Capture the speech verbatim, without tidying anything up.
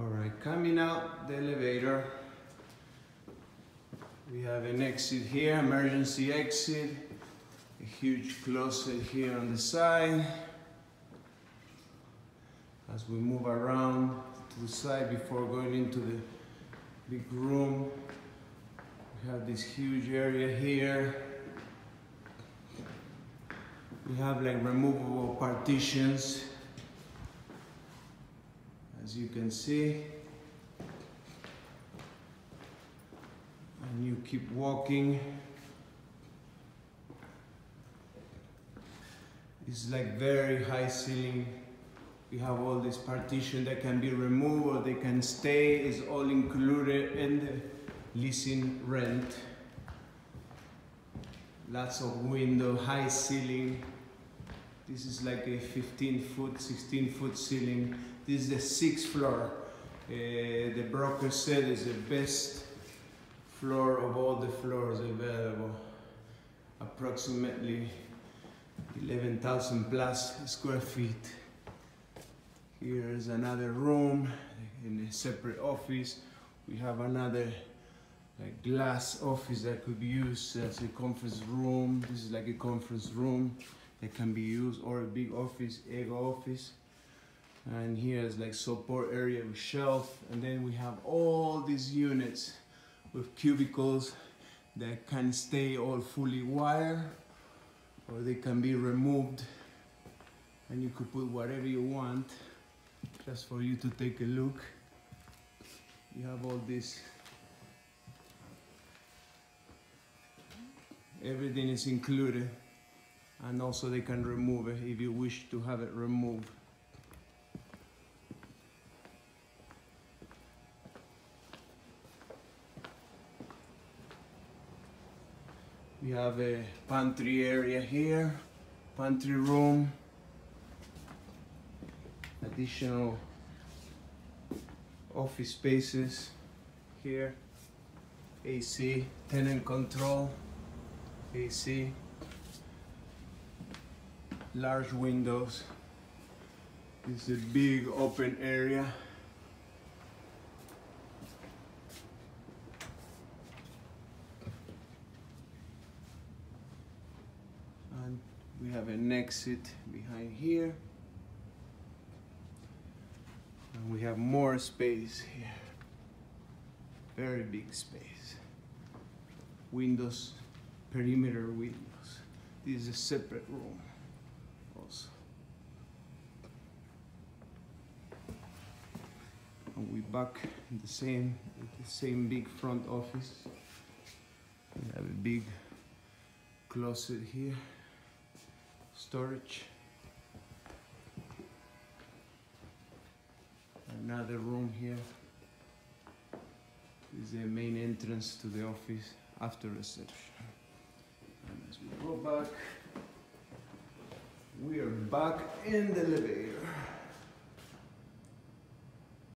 Alright, coming out the elevator, we have an exit here, emergency exit, a huge closet here on the side. As we move around to the side before going into the big room, we have this huge area here. We have like removable partitions, as you can see, and you keep walking. It's like very high ceiling. We have all this partition that can be removed or they can stay. It's all included in the leasing rent. Lots of window, high ceiling. This is like a fifteen foot, sixteen foot ceiling. This is the sixth floor. Uh, the broker said it's the best floor of all the floors available. Approximately eleven thousand plus square feet. Here's another room in a separate office. We have another like glass office that could be used as a conference room. This is like a conference room that can be used, or a big office, ego office. And here's like support area with shelf. And then we have all these units with cubicles that can stay all fully wired, or they can be removed. And you could put whatever you want, just for you to take a look. You have all this. Everything is included. And also they can remove it if you wish to have it removed. We have a pantry area here, pantry room, additional office spaces here, A C, tenant control, A C, large windows. This is a big open area. We have an exit behind here, and we have more space here, very big space. Windows, perimeter windows. This is a separate room also. And we back in the same, the same big front office. We have a big closet here. Storage, another room here. This is the main entrance to the office after reception. And as we go back, we are back in the elevator.